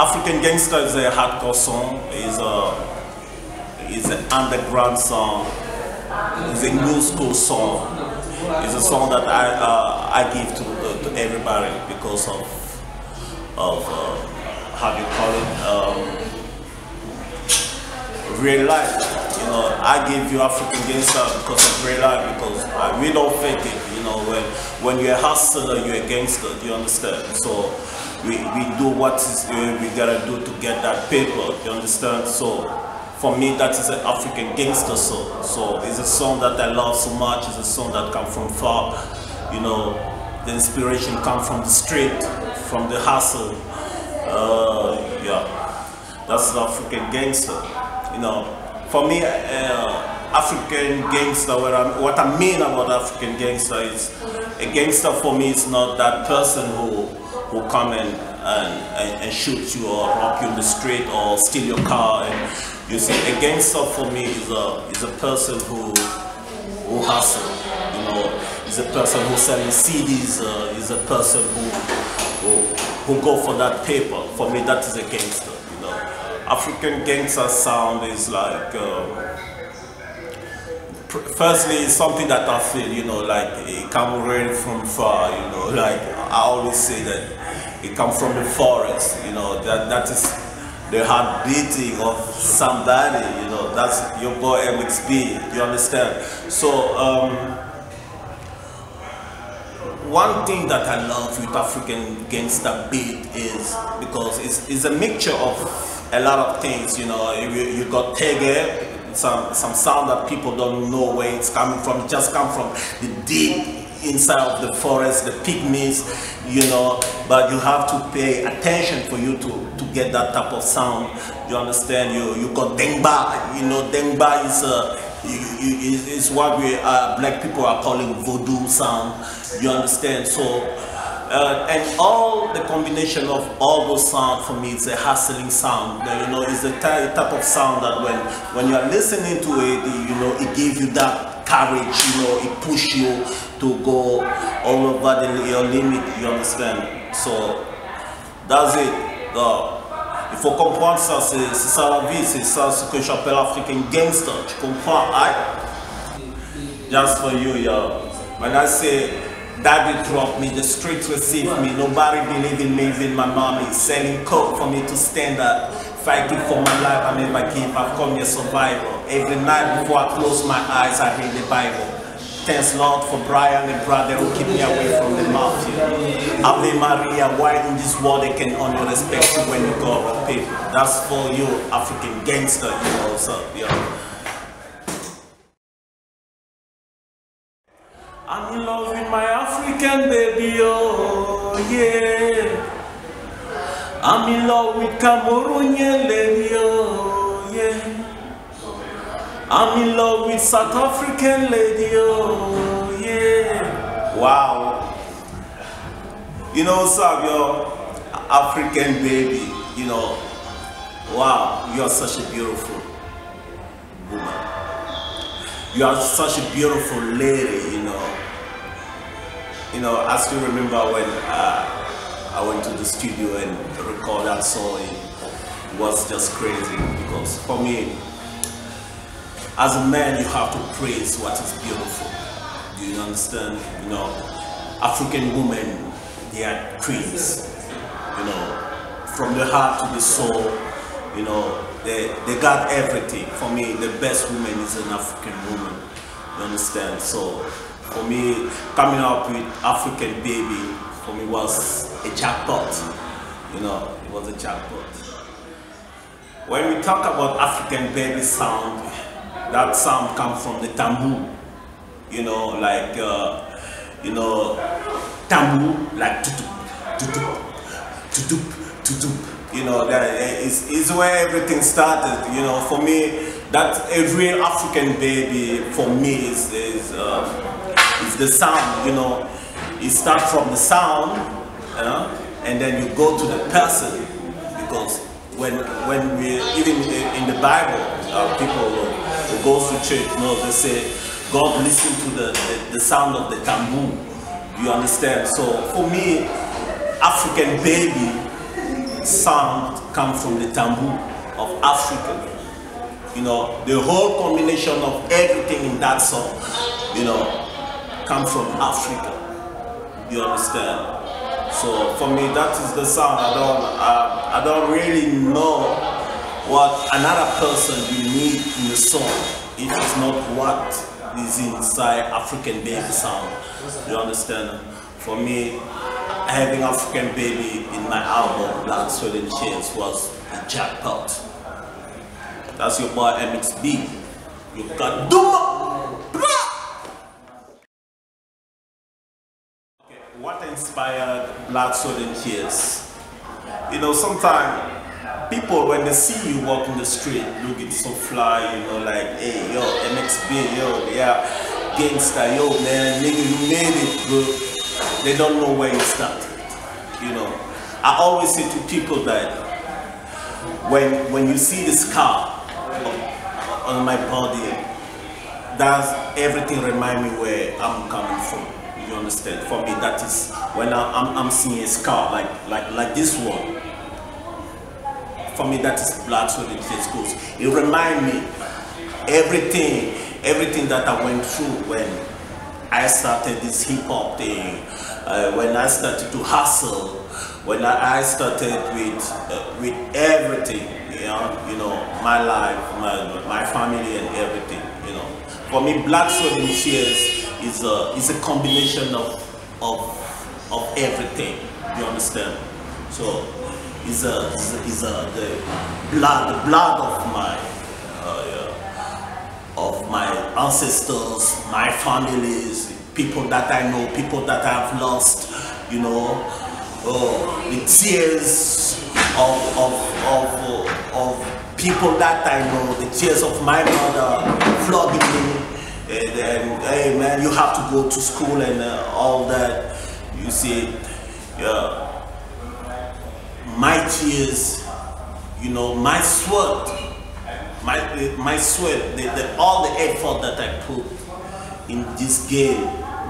African Gangster is a hardcore song, is an underground song, is a new school song. It's a song that I give to everybody because of how you call it, real life. You know, I give you African Gangster because of real life, because we don't fake it. You know, when you're a hustler, you're a gangster. Do you understand? So we do what we gotta do to get that paper. Do you understand? So for me, that is an African gangster song. So it's a song that I love so much. It's a song that comes from far. You know, the inspiration comes from the street, from the hustle. Yeah, that's an African gangster. You know, for me, African gangster, what I mean about African gangster is, a gangster for me is not that person who come and shoot you or rob you in the street or steal your car. And, you see, a gangster for me is a person who hustles, you know, is a person who selling CDs, is a person who go for that paper. For me, that is a gangster, you know. African gangster sound is like, firstly, it's something that I feel, you know, like it comes really from far, you know, like I always say that it comes from the forest, you know, that is the heart beating of somebody, you know, that's your boy MXB, you understand? So, one thing that I love with African gangster beat is, because it's a mixture of a lot of things, you know, you got tege, some sound that people don't know where it's coming from, it just comes from the deep inside of the forest, the pygmies, you know, but you have to pay attention for you to get that type of sound. You understand? You got dengba, you know, dengba is what we black people are calling voodoo sound. You understand? So and all the combination of all those sounds for me, it's a hustling sound. You know, it's the type of sound that when you are listening to it, you know, it gives you that courage, you know, it pushes you to go all over your limit, you understand? So that's it. Il faut comprendre ça, c'est ça la vie, c'est ça ce que j'appelle African gangster, tu comprends? Just for you, yo. When I say daddy dropped me, the streets received me, nobody believed in me, even my mommy, selling coke for me to stand up. Fighting for my life, I never give up, I've come a survivor. Every night before I close my eyes, I read the Bible. Thanks Lord for Brian and brother who keep me away from the mafia. Ave Maria, why in this world they can only respect you when you go with people? That's for you, African gangster, you know, so, yeah. I'm in love with my African baby, oh, yeah. I'm in love with Cameroonian lady, oh yeah. I'm in love with South African lady, oh yeah. Wow. You know, Sab, your African baby, you know, wow, you are such a beautiful woman. You are such a beautiful lady, you know. You know, I still remember when I went to the studio and recorded that song. It was just crazy because for me, as a man, you have to praise what is beautiful. Do you understand? You know, African women, they are queens. You know, from the heart to the soul. You know, they got everything. For me, the best woman is an African woman. You understand? So for me, coming up with African baby, for me was a jackpot, you know, it was a jackpot. When we talk about African baby sound, that sound comes from the tambou, you know, like, you know, tambou, like tutup, tutup, tutup, tutup, you know, that is where everything started, you know, for me, that's a real African baby, for me, is the sound, you know. It starts from the sound, you know, and then you go to the person, because when we, even in the Bible, people who go to church, you know, they say, God listen to the sound of the tambou, you understand? So for me, African baby sound comes from the tambou of Africa. You know, the whole combination of everything in that song, you know, comes from Africa. You understand? So for me, that is the sound. I don't really know what another person will need in the song if it's not what is inside African baby sound. You understand? For me, having African baby in my album Black Sweat and Chains was a jackpot. That's your boy MXB. Yokadouma. Okay, what inspired Black Sweat and Chains? You know, sometimes people, when they see you walk in the street looking so fly, you know, like, hey, yo, MXB, yo, yeah, gangsta, yo, man, nigga, you made it, bro. They don't know where you started, you know. I always say to people that when you see the scar on my body, that's everything remind me where I'm coming from. You understand? For me, that is when I'm seeing a scar like this one. For me, that is Black Sweat and Chains goes. It remind me everything that I went through when I started this hip-hop thing, when I started to hustle, when I started with everything, you know, my life, my family and everything, you know. For me, Black Sweat and Chains is a combination of everything, you understand? So the blood of my my ancestors, my families, people that I know, people that I've lost, you know, the tears of people that I know, the tears of my mother flooding me, and hey man, you have to go to school and all that. You see, yeah, my tears, you know, my sweat. My sweat, all the effort that I put in this game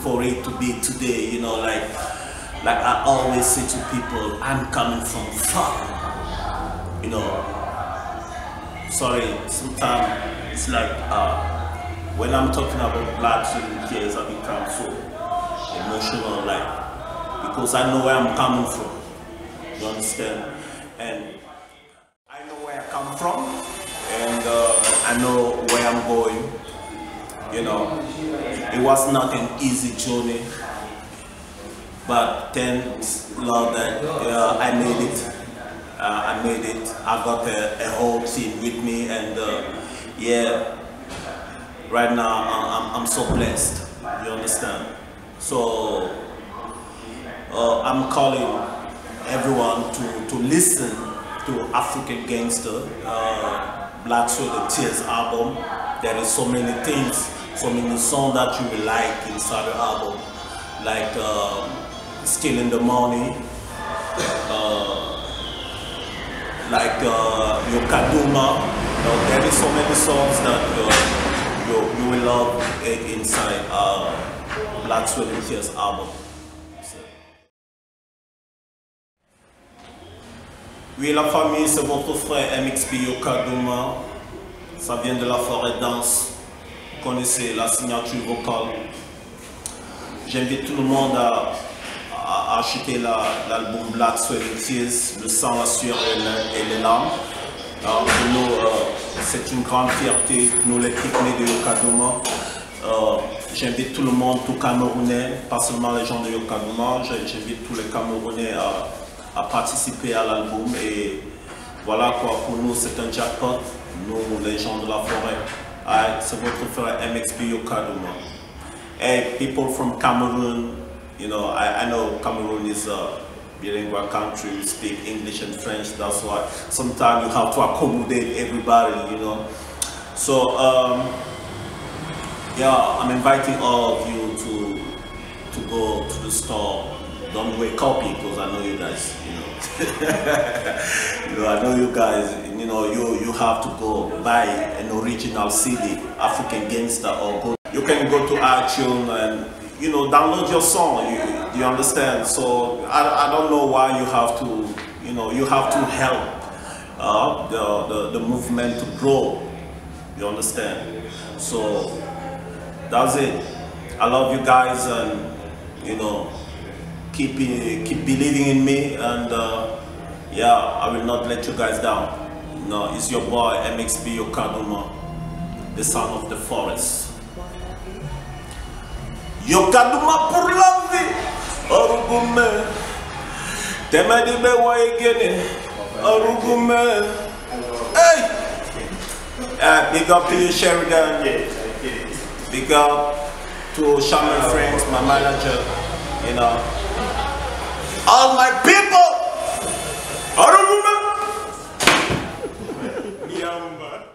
for it to be today, you know, like I always say to people, I'm coming from far, you know. Sorry, sometimes it's like when I'm talking about Black Sweat and Chains, I become so emotional, like, because I know where I'm coming from. You understand? And I know where I come from. And I know where I'm going, you know. It was not an easy journey, but thanks Lord that I made it. I got a whole team with me, and yeah, right now I'm so blessed, you understand? So I'm calling everyone to listen to African Gangster, Black Sweat and Chains album. There is so many things, so many songs that you will like inside the album, like Still in the Morning, like Yokadouma. There is so many songs that you will love inside Black Sweat and Chains album. Oui, la famille, c'est votre frère MXB Yokadouma. Ça vient de la forêt danse. Vous connaissez la signature vocale. J'invite tout le monde à acheter l'album Black Sweat and Chains, le sang, la sueur et les larmes. Alors, pour nous, c'est une grande fierté, nous les pionniers de Yokadouma. J'invite tout le monde, tout Camerounais, pas seulement les gens de Yokadouma, j'invite tous les Camerounais à participer à l'album, et voilà quoi, pour nous c'est un jackpot, nous les gens de la forêt. Right, c'est votre frère MXB Yokadouma. Hey, people from Cameroon, you know, I know Cameroon is a bilingual country, you speak English and French, that's why sometimes you have to accommodate everybody, you know. So yeah, I'm inviting all of you to go to the store. Don't wake up, because I know you guys, you know. You know, I know you guys, you know, you have to go buy an original CD, African Gangster, or go. You can go to iTunes and, you know, download your song, you understand? So I don't know why you have to, you you know, you have to help the movement to grow. You understand? So that's it. I love you guys, and you know, keep believing in me, and yeah, I will not let you guys down. No, it's your boy MXB Yokadouma, the son of the forest. Yokadouma pour la vie, Orugume. Temadi be wa igene, Orugume. Hey, big up to you, Sheridan. Big up to Shana Franks, my manager. You know, all my people. Orugume.